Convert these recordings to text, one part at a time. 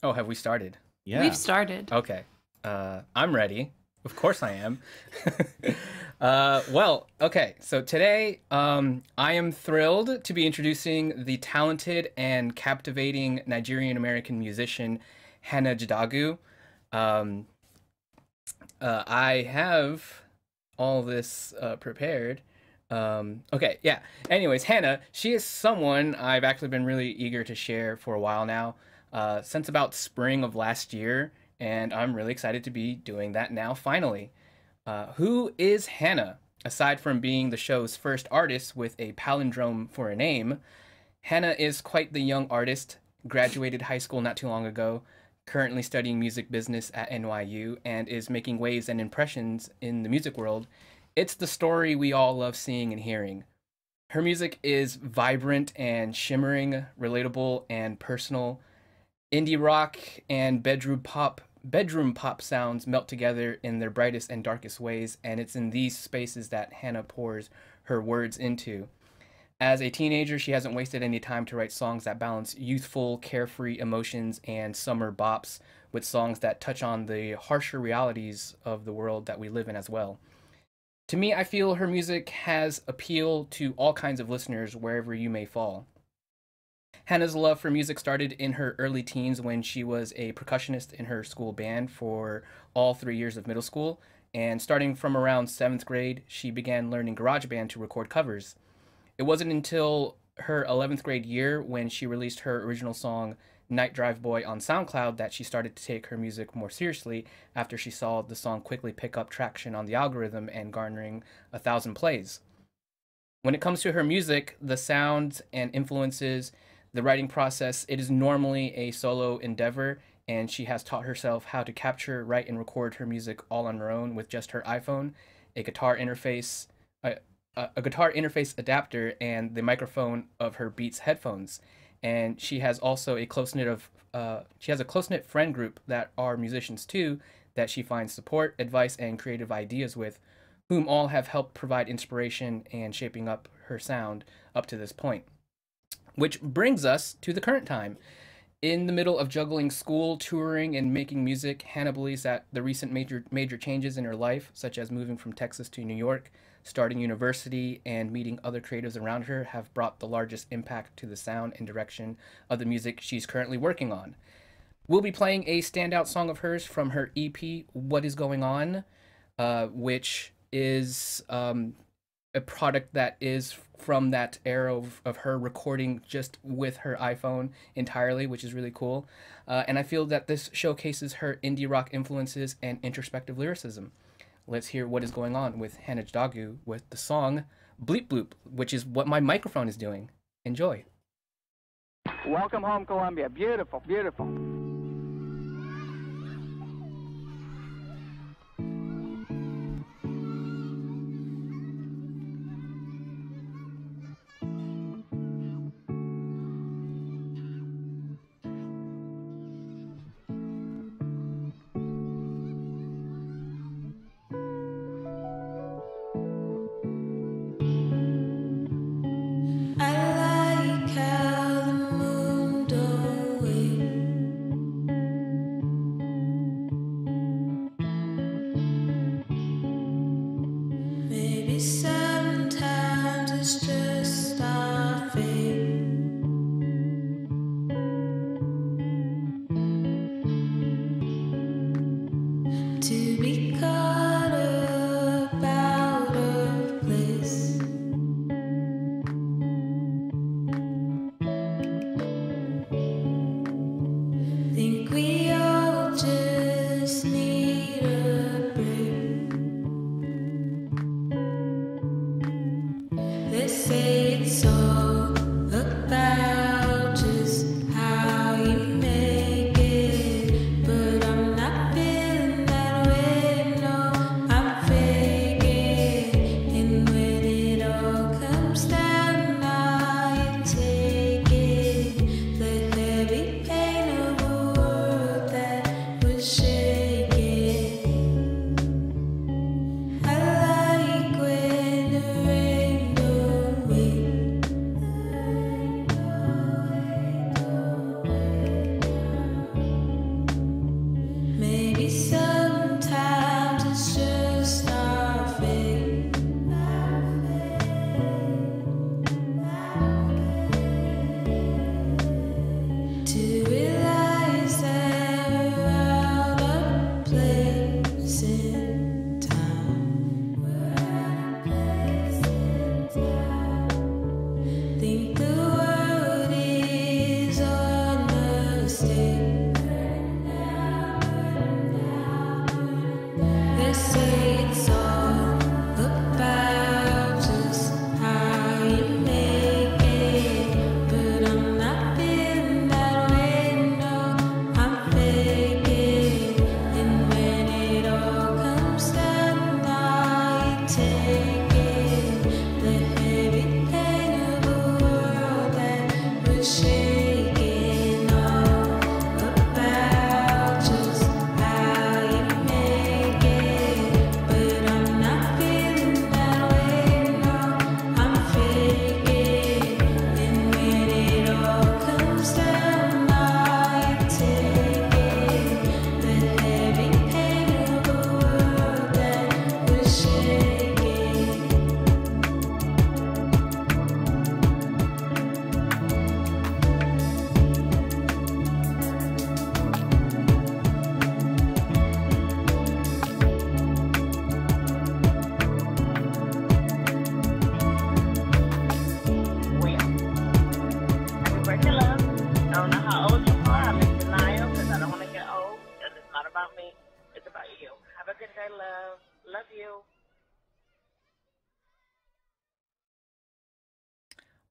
Oh, have we started? Yeah. We've started. Okay. I'm ready. Of course I am. Well, okay. So today, I am thrilled to be introducing the talented and captivating Nigerian-American musician, Hannah Jadagu. I have all this prepared. Okay, yeah. Anyways, Hannah, she is someone I've actually been really eager to share for a while now. Since about spring of last year, and I'm really excited to be doing that now, finally. Who is Hannah? Aside from being the show's first artist with a palindrome for a name, Hannah is quite the young artist, graduated high school not too long ago, currently studying music business at NYU, and is making waves and impressions in the music world. It's the story we all love seeing and hearing. Her music is vibrant and shimmering, relatable and personal. Indie rock and bedroom pop sounds melt together in their brightest and darkest ways, and it's in these spaces that Hannah pours her words into. As a teenager, she hasn't wasted any time to write songs that balance youthful, carefree emotions and summer bops with songs that touch on the harsher realities of the world that we live in as well. To me, I feel her music has appeal to all kinds of listeners wherever you may fall. Hannah's love for music started in her early teens when she was a percussionist in her school band for all 3 years of middle school, and starting from around 7th grade, she began learning GarageBand to record covers. It wasn't until her 11th grade year when she released her original song, Night Drive Boy, on SoundCloud that she started to take her music more seriously after she saw the song quickly pick up traction on the algorithm and garnering 1,000 plays. When it comes to her music, the sounds and influences, the writing process, it is normally a solo endeavor, and she has taught herself how to capture, write, and record her music all on her own with just her iPhone, a guitar interface adapter, and the microphone of her Beats headphones. And she has also a close-knit friend group that are musicians too, that she finds support, advice, and creative ideas with, whom all have helped provide inspiration and shaping up her sound up to this point. Which brings us to the current time. In the middle of juggling school, touring, and making music, Hannah believes that the recent major changes in her life, such as moving from Texas to New York, starting university, and meeting other creatives around her, have brought the largest impact to the sound and direction of the music she's currently working on. We'll be playing a standout song of hers from her EP, What Is Going On, which is a product that is from that era of her recording just with her iPhone entirely, which is really cool. And I feel that this showcases her indie rock influences and introspective lyricism. Let's hear What Is Going On with Hannah Jadagu with the song Bleep Bloop, which is what my microphone is doing. Enjoy. Welcome home, Colombia. Beautiful, beautiful.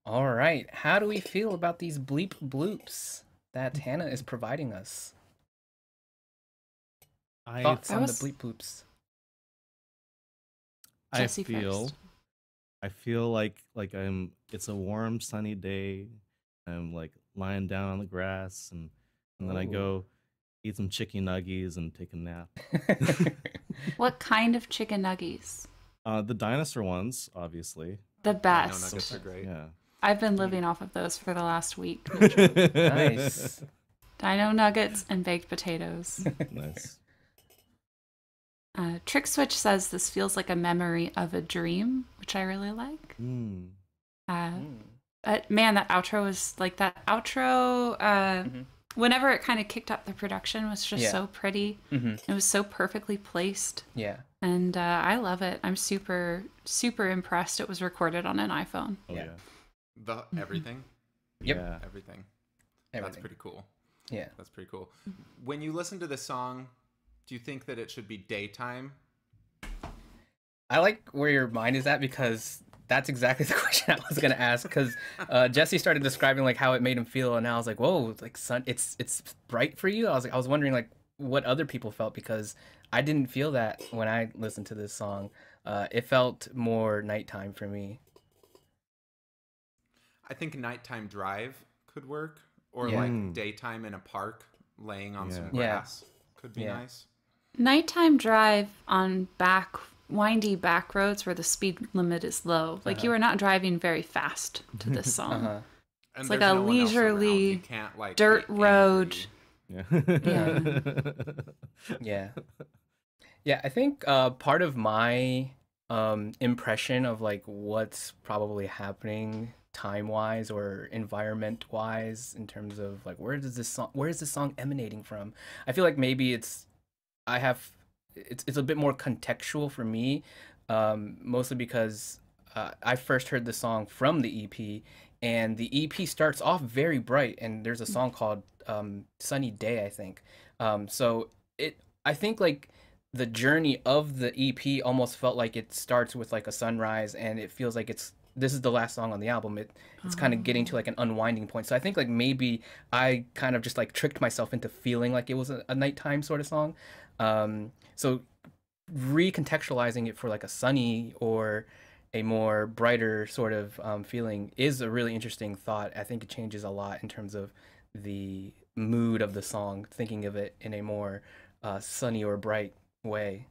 All right. How do we feel about these bleep bloops that Hannah is providing us? Thoughts on the bleep bloops. I feel like I'm. It's a warm, sunny day. I'm like lying down on the grass, and then I go eat some chicken nuggies and take a nap. What kind of chicken nuggies? The dinosaur ones, obviously. The best. Yeah, nuggets are great. Yeah. I've been living off of those for the last week. Nice. Dino nuggets and baked potatoes. Nice. Trick Switch says this feels like a memory of a dream, which I really like. Man, that outro was like that outro. Whenever it kind of kicked up, the production was just so pretty. It was so perfectly placed. Yeah. And I love it. I'm super, super impressed. It was recorded on an iPhone. Oh, yeah. Everything. Yep. Yeah. Everything. That's pretty cool. Yeah. That's pretty cool. When you listen to this song, do you think that it should be daytime? I like where your mind is at, because that's exactly the question I was gonna ask. Because Jesse started describing like how it made him feel, and I was like, "Whoa, like sun, it's bright for you." I was like, I was wondering like what other people felt, because I didn't feel that when I listened to this song. It felt more nighttime for me. I think nighttime drive could work, or like daytime in a park, laying on some grass could be nice. Nighttime drive on windy back roads where the speed limit is low. Like you are not driving very fast to this song. It's like a leisurely like, dirt road. Yeah. I think part of my impression of like what's probably happening time-wise or environment-wise in terms of like where is this song emanating from, I feel like maybe it's a bit more contextual for me, mostly because I first heard the song from the EP, and the EP starts off very bright, and there's a song called Sunny Day, I think. So I think like the journey of the EP almost felt like it starts with like a sunrise, and it feels like this is the last song on the album. It's kind of getting to like an unwinding point. So I think like maybe I kind of just like tricked myself into feeling like it was a nighttime sort of song. So recontextualizing it for like a sunny or a more brighter sort of feeling is a really interesting thought. I think it changes a lot in terms of the mood of the song, thinking of it in a more sunny or bright way.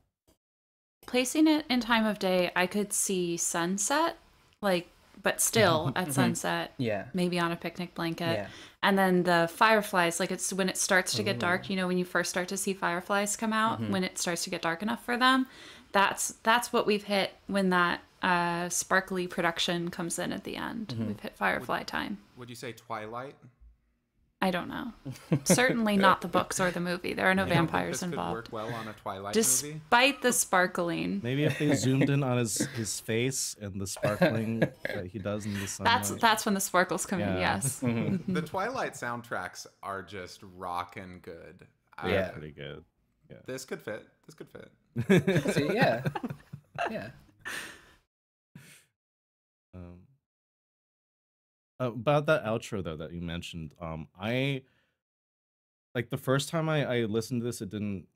Placing it in time of day, I could see sunset. Like, but still at sunset, maybe on a picnic blanket, and then the fireflies. Like it's when it starts to get dark. You know, when you first start to see fireflies come out, when it starts to get dark enough for them, that's what we've hit when that sparkly production comes in at the end. We've hit firefly time. Would you say twilight? I don't know. Certainly not the books or the movie. There are no vampires involved. This could work well on a Twilight movie. Despite the sparkling. Maybe if they zoomed in on his face and the sparkling that he does in the sunlight. That's when the sparkles come in, yes. The Twilight soundtracks are just rockin' good. Yeah, pretty good. Yeah. This could fit. This could fit. See, yeah. Yeah. About that outro though that you mentioned, I like the first time I listened to this, it didn't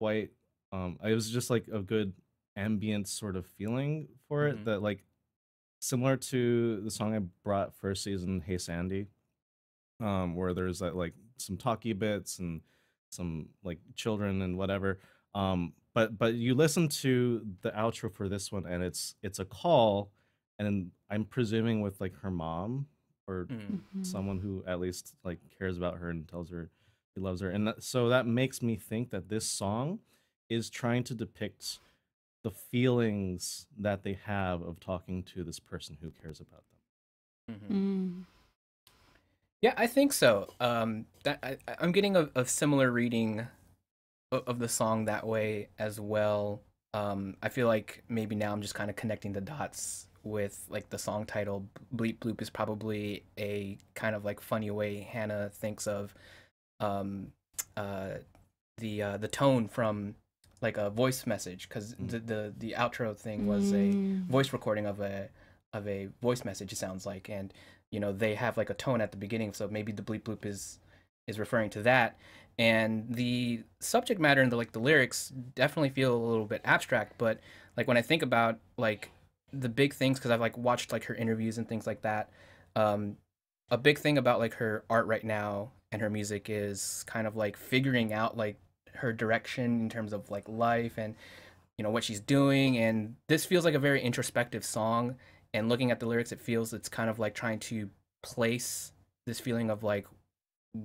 quite. It was just like a good ambient sort of feeling for it that like similar to the song I brought first season, Hey Sandy, where there's that like some talky bits and some like children and whatever. But you listen to the outro for this one and it's a call, and I'm presuming with like her mom. Or someone who at least like cares about her and tells her he loves her, and so that makes me think that this song is trying to depict the feelings that they have of talking to this person who cares about them. Yeah, I think so. I'm getting a similar reading of the song that way as well. I feel like maybe now I'm just kind of connecting the dots with like the song title. Bleep Bloop is probably a kind of like funny way Hannah thinks of the tone from like a voice message, because the outro thing was a voice recording of a of a voice message, it sounds like, and you know they have like a tone at the beginning, so maybe the bleep bloop is referring to that. And the subject matter and the like the lyrics definitely feel a little bit abstract, but like when I think about like the big things, because I've like watched like her interviews and things like that, a big thing about like her art right now and her music is kind of like figuring out like her direction in terms of like life and you know what she's doing. And this feels like a very introspective song, and looking at the lyrics it feels it's kind of like trying to place this feeling of like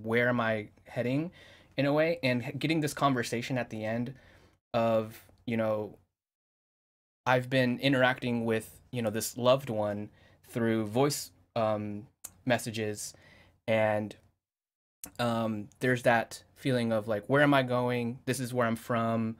where am I heading in a way, and getting this conversation at the end of, you know, I've been interacting with, you know, this loved one through voice messages, and there's that feeling of like where am I going, this is where I'm from,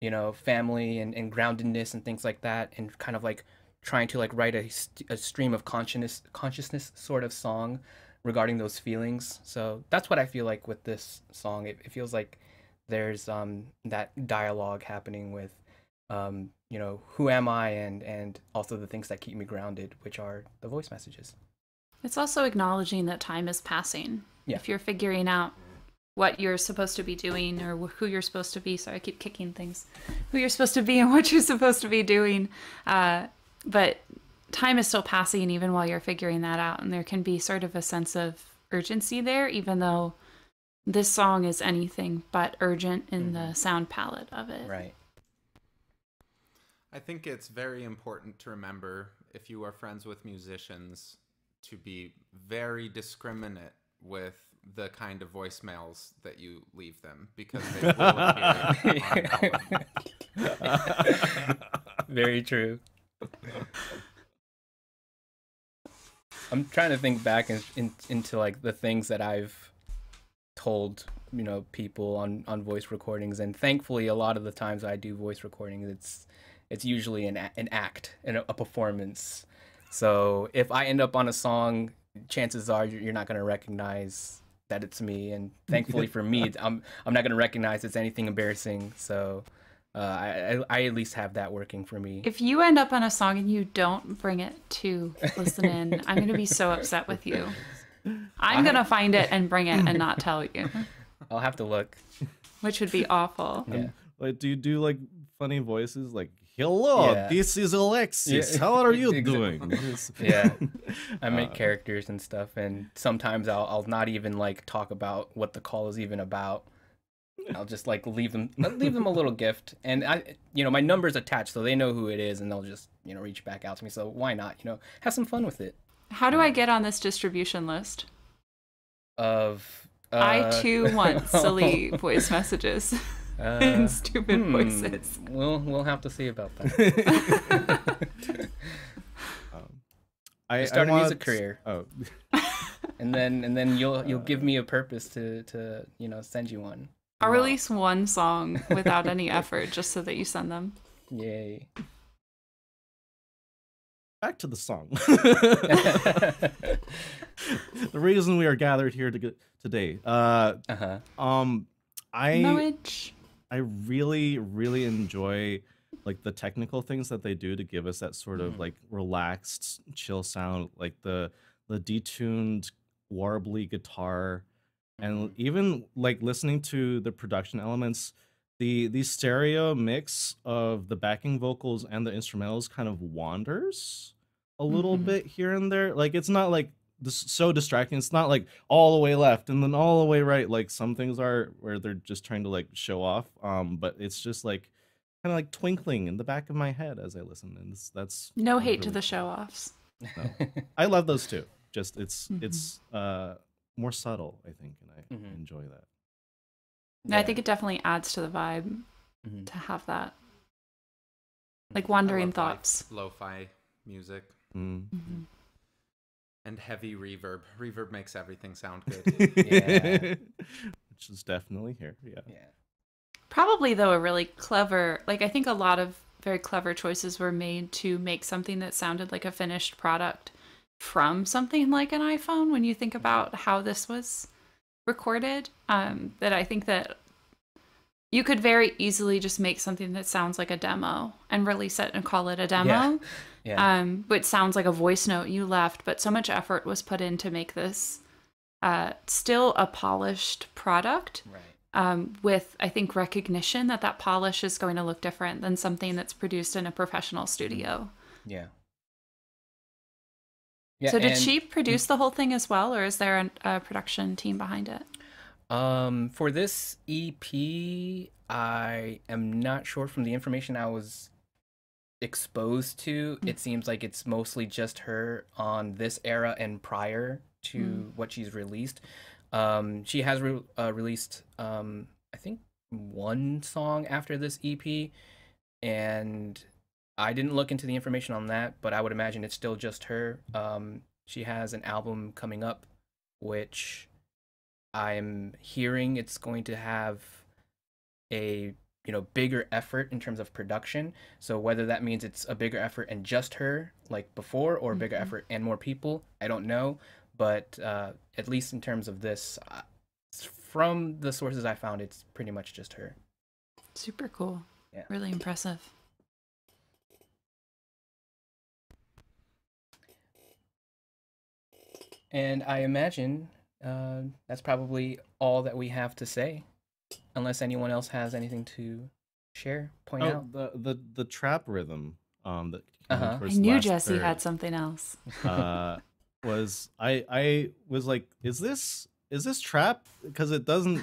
you know, family and groundedness and things like that, and kind of like trying to like write a stream of consciousness sort of song regarding those feelings. So that's what I feel like with this song. It feels like there's that dialogue happening with you know, who am I, and also the things that keep me grounded, which are the voice messages. It's also acknowledging that time is passing. Yeah. If you're figuring out what you're supposed to be doing, or who you're supposed to be, sorry, I keep kicking things, who you're supposed to be and what you're supposed to be doing, but time is still passing even while you're figuring that out, and there can be sort of a sense of urgency there, even though this song is anything but urgent in the sound palette of it. Right. I think it's very important to remember, if you are friends with musicians, to be very discriminate with the kind of voicemails that you leave them, because they will appear on Very true. I'm trying to think back into like the things that I've told, you know, people on voice recordings, and thankfully a lot of the times I do voice recordings, it's usually an act and a performance. So if I end up on a song, chances are you're not going to recognize that it's me, and thankfully for me, I'm not going to recognize it's anything embarrassing. So I at least have that working for me. If you end up on a song and you don't bring it to listen in, I'm going to be so upset with you. I'm going to find it and bring it and not tell you. I'll have to look. Which would be awful. Yeah. Like, do you do like funny voices like? Hello, yeah. This is Alexis. Yeah. How are you doing? Yeah, I make characters and stuff, and sometimes I'll not even like talk about what the call is even about. I'll just like leave them a little gift, and I, you know, my number's attached, so they know who it is, and they'll just, you know, reach back out to me. So why not? You know, have some fun with it. How do I get on this distribution list? Of I too want silly voice messages. And stupid voices. We'll have to see about that. I start a music career. Oh. and then you'll give me a purpose to you know, send you one. I'll release one song without any effort just so that you send them. Yay. Back to the song. The reason we are gathered here today. I really enjoy like the technical things that they do to give us that sort of like relaxed, chill sound, like the detuned, warbly guitar, and even like listening to the production elements, the stereo mix of the backing vocals and the instrumentals kind of wanders a little bit here and there. Like it's not like so distracting. It's not like all the way left and then all the way right, like some things are where they're just trying to like show off, but it's just like kind of like twinkling in the back of my head as I listen, and that's no hate to the show-offs. No. I love those too, just it's more subtle, I think, and I enjoy that. Yeah. I think it definitely adds to the vibe to have that like wandering thoughts, like lo-fi music. And heavy reverb. Reverb makes everything sound good. Yeah. Which is definitely here. Yeah. Yeah. Probably, though, a really clever, like, I think a lot of very clever choices were made to make something that sounded like a finished product from something like an iPhone. When you think about how this was recorded, that I think that You could very easily just make something that sounds like a demo and release it and call it a demo, which sounds like a voice note you left. But so much effort was put in to make this still a polished product, right. With, I think, recognition that that polish is going to look different than something that's produced in a professional studio. Yeah. Yeah, so did she produce the whole thing as well, or is there a production team behind it? For this EP, I am not sure. From the information I was exposed to, it seems like it's mostly just her on this era and prior to what she's released. She has released, I think, one song after this EP, and I didn't look into the information on that, but I would imagine it's still just her. She has an album coming up, which... I'm hearing it's going to have a, you know, bigger effort in terms of production. So whether that means it's a bigger effort and just her like before, or a bigger effort and more people, I don't know. But at least in terms of this, from the sources I found, it's pretty much just her. Super cool. Yeah. Really impressive. And I imagine... that's probably all that we have to say, unless anyone else has anything to share, point out. The trap rhythm that I knew Jesse had something else. Was I was like, is this trap? Because it doesn't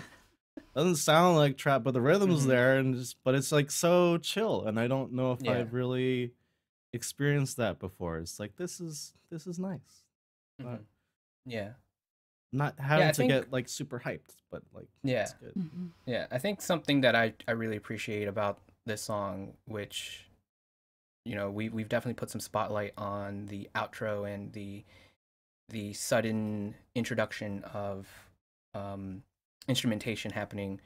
sound like trap, but the rhythm's there, and but it's like so chill, and I don't know if I've really experienced that before. It's like this is nice. But, yeah. Not having to get like super hyped, but like it's good. Yeah, I think something that I really appreciate about this song, which, you know, we've definitely put some spotlight on the outro and the sudden introduction of instrumentation happening.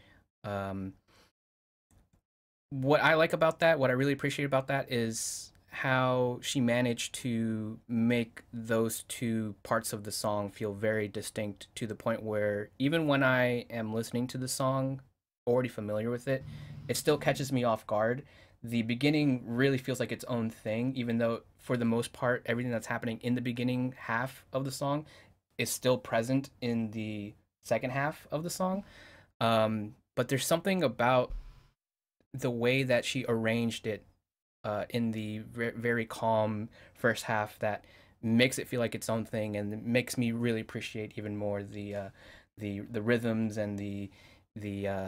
What I like about that, what I really appreciate about that, is how she managed to make those two parts of the song feel very distinct, to the point where even when I am listening to the song, already familiar with it, it still catches me off guard. The beginning really feels like its own thing, even though for the most part, everything that's happening in the beginning half of the song is still present in the second half of the song. But there's something about the way that she arranged it in the very calm first half that makes it feel like its own thing, and makes me really appreciate even more the rhythms and the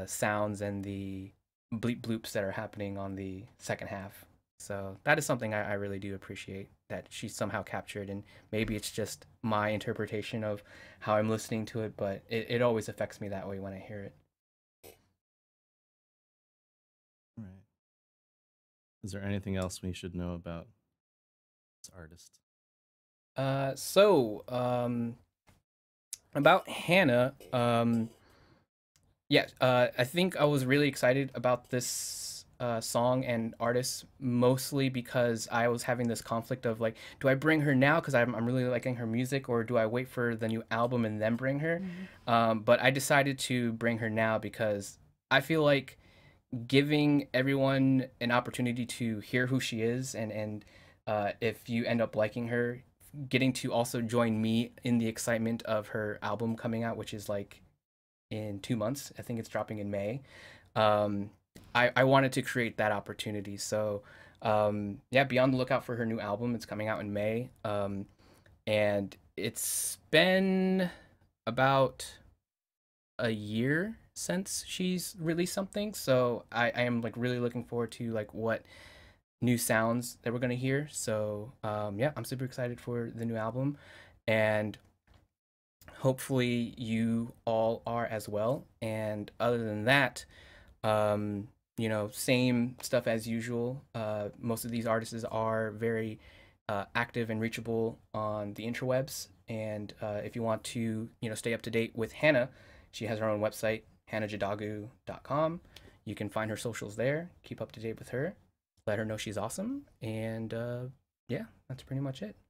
sounds and the bleep bloops that are happening on the second half. So that is something I really do appreciate that she somehow captured, and maybe it's just my interpretation of how I'm listening to it, but it always affects me that way when I hear it. Is there anything else we should know about this artist? About Hannah, I think I was really excited about this song and artist, mostly because I was having this conflict of like, do I bring her now because I'm really liking her music, or do I wait for the new album and then bring her? But I decided to bring her now because I feel like giving everyone an opportunity to hear who she is, and if you end up liking her, getting to also join me in the excitement of her album coming out, which is like in 2 months. I think it's dropping in May. I wanted to create that opportunity. So be on the lookout for her new album. It's coming out in May. And it's been about a year since she's released something, so I am like really looking forward to like what new sounds that we're gonna hear. So I'm super excited for the new album, and hopefully you all are as well. And other than that, you know, same stuff as usual. Most of these artists are very active and reachable on the interwebs, and if you want to, you know, stay up to date with Hannah, she has her own website, HannahJadagu.com. You can find her socials there. Keep up to date with her. Let her know she's awesome. And that's pretty much it.